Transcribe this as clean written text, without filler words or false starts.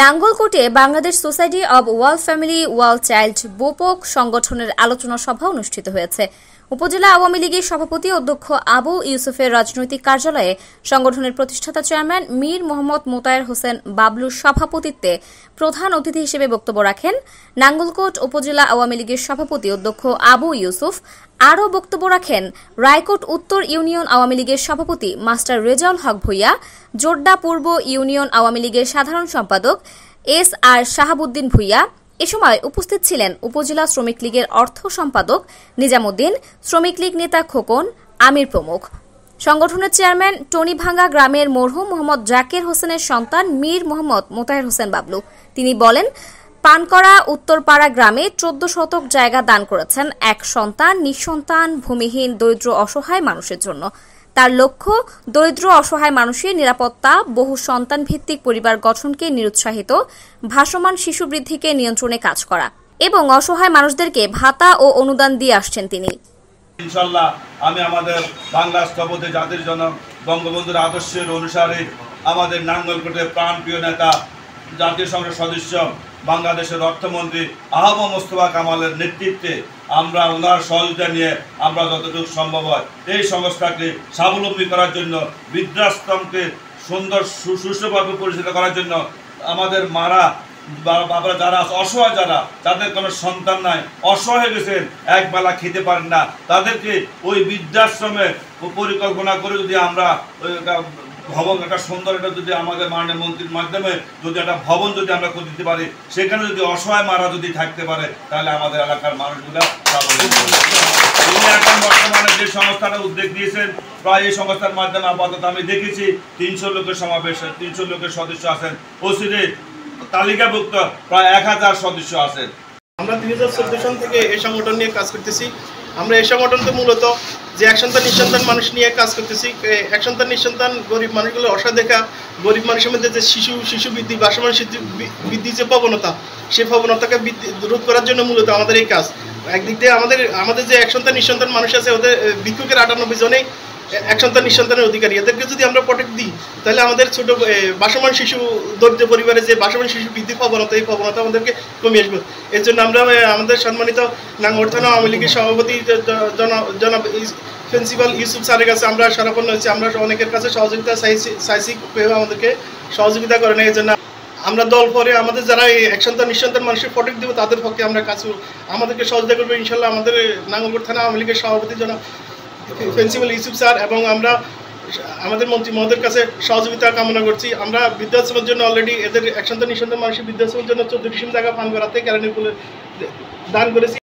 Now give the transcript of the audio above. নাঙ্গলকোটে Bangladesh society of well family well child বোপক সংগঠনের আলোচনা সভা অনুষ্ঠিত হয়েছে। উপজেলা আওয়ামী লীগের সভাপতি অধ্যক্ষ আবু ইউসুফের রাজনৈতিক কার্যালয়ে সংগঠনের প্রতিষ্ঠাতা চেয়ারম্যান মীর মোহাম্মদ মোতাহের হোসেন বাবলুর সভাপতিত্বে প্রধান অতিথি হিসেবে বক্তব্য রাখেন নাঙ্গলকোট উপজেলা আওয়ামী লীগের সভাপতি অধ্যক্ষ আবু ইউসুফ। আরও বক্তব্য রাখেন রায়কোট উত্তর ইউনিয়ন আওয়ামী লীগের সভাপতি মাস্টার রেজাউল হক ভূঁইয়া, জোড্ডা পূর্ব ইউনিয়ন আওয়ামী লীগের সাধারণ সম্পাদক এস আর শাহাবুদ্দিন ভূঁইয়া। এ সময় উপস্থিত ছিলেন উপজেলা শ্রমিক লীগের অর্থ সম্পাদক নিজামুদ্দিন, শ্রমিক লীগ নেতা খোকন আমির প্রমুখ। সংগঠনের চেয়ারম্যান টনিভাঙ্গা গ্রামের মরহুম মোহাম্মদ জাকের হোসেনের সন্তান মীর মোহাম্মদ মোতাহের হোসেন বাবলু। তিনি বলেন, পানকড়া উত্তরপাড়া গ্রামে 14 শতক জায়গা দান করেছেন এক সন্তান, নিঃসন্তান, ভূমিহীন, দরিদ্র, অসহায় মানুষের জন্য। তার লক্ষ্য দরিদ্র অসহায় মানুষের নিরাপত্তা, বহু সন্তান ভিত্তিক পরিবার গঠনকে নিরুৎসাহিত, ভাসমান শিশু বৃদ্ধিকে নিয়ন্ত্রণে কাজ করা এবং অসহায় মানুষদেরকে ভাতা ও অনুদান দিয়ে আসছেন তিনি। ইনশাআল্লাহ আমি আমাদের বাংলা স্থপতি জাতির জনক বঙ্গবন্ধুর আদর্শের অনুসারে আমাদের নাঙ্গলকোটের প্রাণপ্রিয় নেতা জাতীয় সংসদ সদস্য বাংলাদেশের অর্থমন্ত্রী আহমদ মোস্তফা কামালের নেতৃত্বে আমরা ওনার সহযোগিতা নিয়ে আমরা যতটুকু সম্ভব হয় এই সংস্থাকে স্বাবলম্বী করার জন্য, বৃদ্ধাশ্রমকে সুন্দর সুষ্ঠুভাবে পরিচালিত করার জন্য, আমাদের মারা বাবারা যারা অসহায়, যারা তাদের কোনো সন্তান নাই, অসহায় গেছেন, একবেলা খেতে পারেন না, তাদেরকে ওই বৃদ্ধাশ্রমে পরিকল্পনা করে যদি আমরা ভবন একটা সুন্দর একটা যদি আমাদের মাননীয় মন্ত্রীর মাধ্যমে যদি একটা ভবন যদি আমরা করে দিতে পারি, সেখানে যদি অসহায় মারা যদি থাকতে পারে, তাহলে আমাদের এলাকার মানুষগুলা এখন বর্তমানে যে সংস্থাটা উদ্যোগ নিয়েছেন, প্রায় এই সংস্থার মাধ্যমে আপাতত আমি দেখেছি 300 লোকের সমাবেশ, 300 লোকের সদস্য আছেন, ওসিরে তালিকাভুক্ত প্রায় 1000 সদস্য আছেন। আমরা 2014 সাল থেকে এই সংগঠন নিয়ে কাজ করতেছি। আমরা এই সংগঠনটা মূলত যে এক সন্তান নিঃসন্তান মানুষ নিয়ে কাজ করতেছি, এক সন্তান নিঃসন্তান গরিব মানুষগুলো অসহায় দেখা, গরিব মানুষের মধ্যে যে শিশু বৃদ্ধি, ভাসমান শিশু বৃদ্ধির যে প্রবণতা, সেই প্রবণতাকে রোধ করার জন্য মূলত আমাদের এই কাজ। একদিক দিয়ে আমাদের যে এক সন্তান নিঃসন্তান মানুষ আছে, ওদের ভিক্ষুকের 98 জনে এক সন্তান নিঃসন্তানের অধিকারী, এদেরকে যদি আমরা প্রোটেক্ট দিই, তাহলে আমাদের ছোটো ভাসমান শিশু, দরিদ্র পরিবারের যে ভাসমান শিশু বৃদ্ধি প্রবণতা, এই প্রবণতা আমাদেরকে কমিয়ে আসবে। এর জন্য আমরা আমাদের সম্মানিত নাঙ্গলকোট থানা আওয়ামী লীগের সভাপতি জনাব প্রিন্সিপাল ইউসুফ স্যারের কাছে আমরা স্মারকপত্র হয়েছি। আমরা অনেকের কাছে সহযোগিতা চাইছি, কেউ আমাদেরকে সহযোগিতা করে না। এর জন্য আমরা দল পরে আমাদের যারা এই এক সন্তান নিঃসন্তান মানুষের প্রোটেক্ট দেবো, তাদের পক্ষে আমরা কাজ আমাদেরকে সহযোগিতা করবো ইনশাল্লাহ। আমাদের নাঙ্গলকোট থানা আওয়ামী লীগের সভাপতি জনাব প্রিন্সিপাল ইউসুফ স্যার এবং আমরা আমাদের মন্ত্রী মহোদয়ের কাছে সহযোগিতা কামনা করছি। আমরা বৃদ্ধাশ্রমের জন্য অলরেডি এদের এক সন্তান নিঃসন্তান মানুষের বৃদ্ধাশ্রমের জন্য 14 ডিসেম্বর জায়গা পান করাতে কেরানীপুলে দান করেছি।